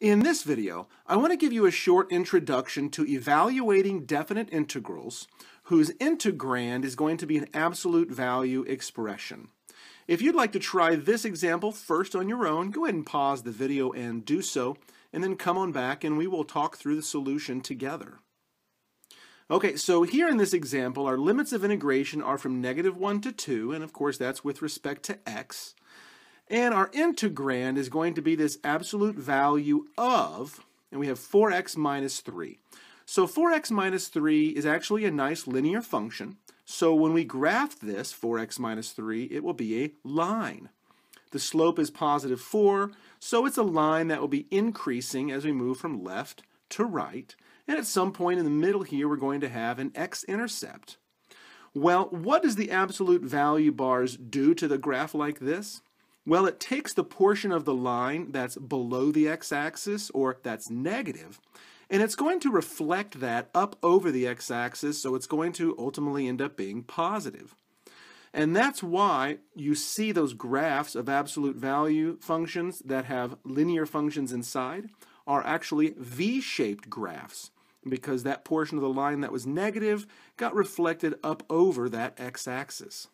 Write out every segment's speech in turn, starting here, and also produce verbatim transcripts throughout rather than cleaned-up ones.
In this video, I want to give you a short introduction to evaluating definite integrals whose integrand is going to be an absolute value expression. If you'd like to try this example first on your own, go ahead and pause the video and do so, and then come on back and we will talk through the solution together. Okay, so here in this example, our limits of integration are from negative one to two, and of course that's with respect to x. And our integrand is going to be this absolute value of, and we have four x minus three. So four x minus three is actually a nice linear function. So when we graph this four x minus three, it will be a line. The slope is positive four, so it's a line that will be increasing as we move from left to right. And at some point in the middle here, we're going to have an x-intercept. Well, what does the absolute value bars do to the graph like this? Well, it takes the portion of the line that's below the x-axis, or that's negative, and it's going to reflect that up over the x-axis, so it's going to ultimately end up being positive. And that's why you see those graphs of absolute value functions that have linear functions inside are actually V-shaped graphs, because that portion of the line that was negative got reflected up over that x-axis.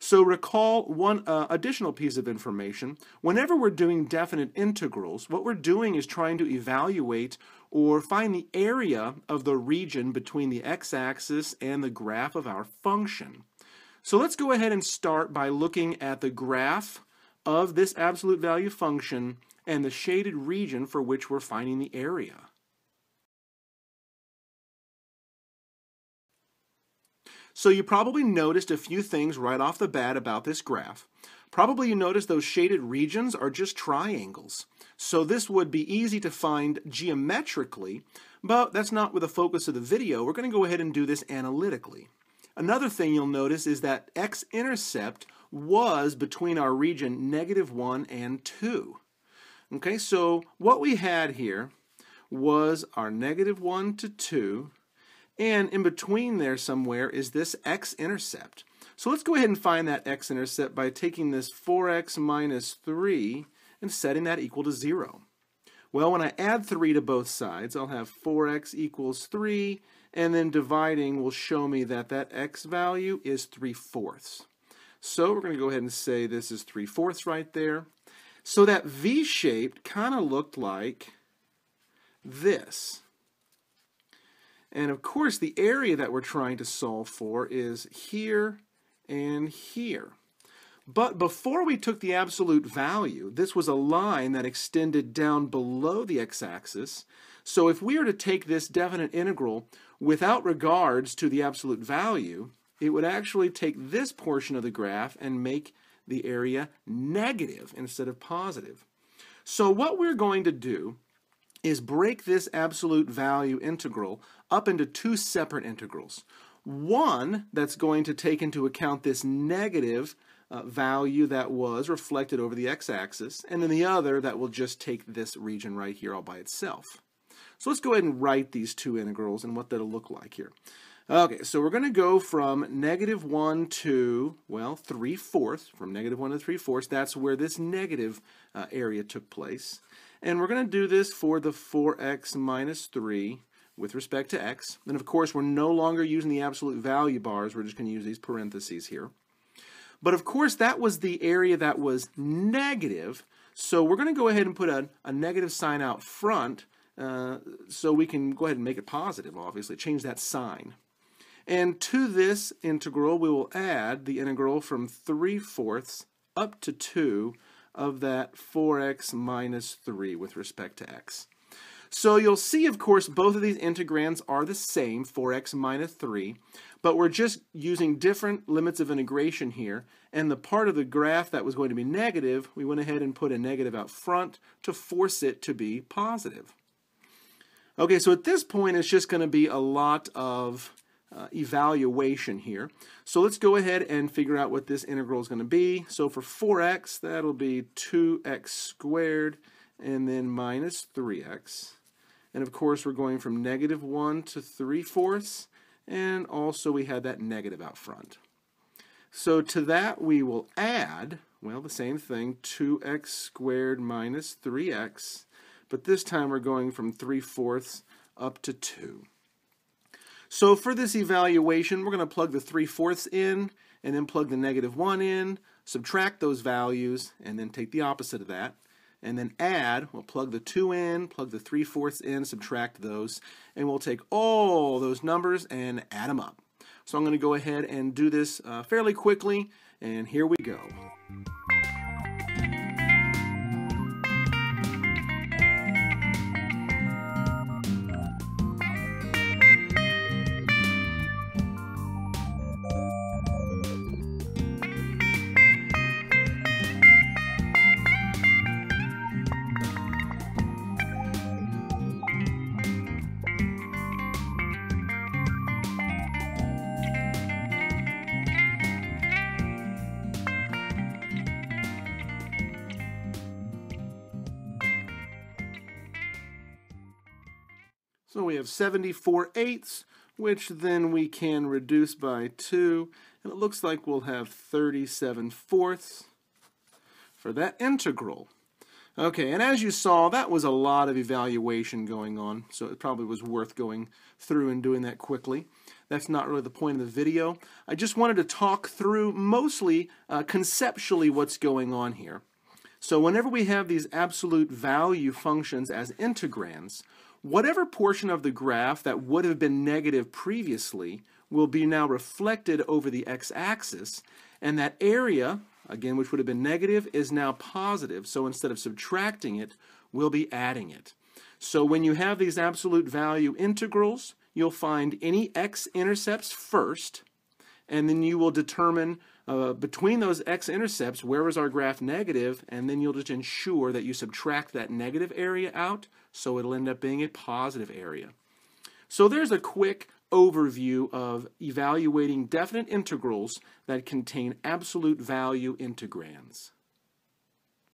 So recall one uh, additional piece of information. Whenever we're doing definite integrals, what we're doing is trying to evaluate or find the area of the region between the x-axis and the graph of our function. So let's go ahead and start by looking at the graph of this absolute value function and the shaded region for which we're finding the area. So you probably noticed a few things right off the bat about this graph. Probably you noticed those shaded regions are just triangles. So this would be easy to find geometrically, but that's not with the focus of the video. We're going to go ahead and do this analytically. Another thing you'll notice is that x-intercept was between our region negative one and two. Okay, so what we had here was our negative one to two, and in between there somewhere is this x-intercept. So let's go ahead and find that x-intercept by taking this four x minus three and setting that equal to zero. Well, when I add three to both sides, I'll have four x equals three, and then dividing will show me that that x value is three fourths. So we're going to go ahead and say this is three fourths right there. So that V-shaped kind of looked like this. And of course, the area that we're trying to solve for is here and here. But before we took the absolute value, this was a line that extended down below the x-axis. So if we were to take this definite integral without regards to the absolute value, it would actually take this portion of the graph and make the area negative instead of positive. So what we're going to do is break this absolute value integral up into two separate integrals. One that's going to take into account this negative uh, value that was reflected over the x-axis, and then the other that will just take this region right here all by itself. So let's go ahead and write these two integrals and what that'll look like here. Okay, so we're going to go from negative one to, well, three fourths, from negative one to three fourths, that's where this negative uh, area took place. And we're going to do this for the four x minus three with respect to x. And of course, we're no longer using the absolute value bars. We're just going to use these parentheses here. But of course, that was the area that was negative. So we're going to go ahead and put a, a negative sign out front uh, so we can go ahead and make it positive, obviously, change that sign. And to this integral, we will add the integral from three fourths up to two of that four x minus three with respect to x. So you'll see, of course, both of these integrands are the same, four x minus three, but we're just using different limits of integration here, and the part of the graph that was going to be negative, we went ahead and put a negative out front to force it to be positive. Okay, so at this point, it's just going to be a lot of Uh, evaluation here. So let's go ahead and figure out what this integral is going to be. So for four x, that'll be two x squared and then minus three x. And of course, we're going from negative one to three fourths, and also we had that negative out front. So to that we will add, well, the same thing, two x squared minus three x but this time we're going from three fourths up to two. So for this evaluation, we're going to plug the three fourths in, and then plug the negative one in, subtract those values, and then take the opposite of that. And then add, we'll plug the two in, plug the three fourths in, subtract those, and we'll take all those numbers and add them up. So I'm going to go ahead and do this uh, fairly quickly, and here we go. So we have seventy-four eighths, which then we can reduce by two, and it looks like we'll have thirty-seven fourths for that integral. Okay, and as you saw, that was a lot of evaluation going on, so it probably was worth going through and doing that quickly. That's not really the point of the video. I just wanted to talk through mostly uh, conceptually what's going on here. So whenever we have these absolute value functions as integrands, whatever portion of the graph that would have been negative previously will be now reflected over the x-axis, and that area, again, which would have been negative, is now positive, so instead of subtracting it, we'll be adding it. So when you have these absolute value integrals, you'll find any x-intercepts first, and then you will determine uh, between those x-intercepts where is our graph negative, and then you'll just ensure that you subtract that negative area out, so it'll end up being a positive area. So there's a quick overview of evaluating definite integrals that contain absolute value integrands.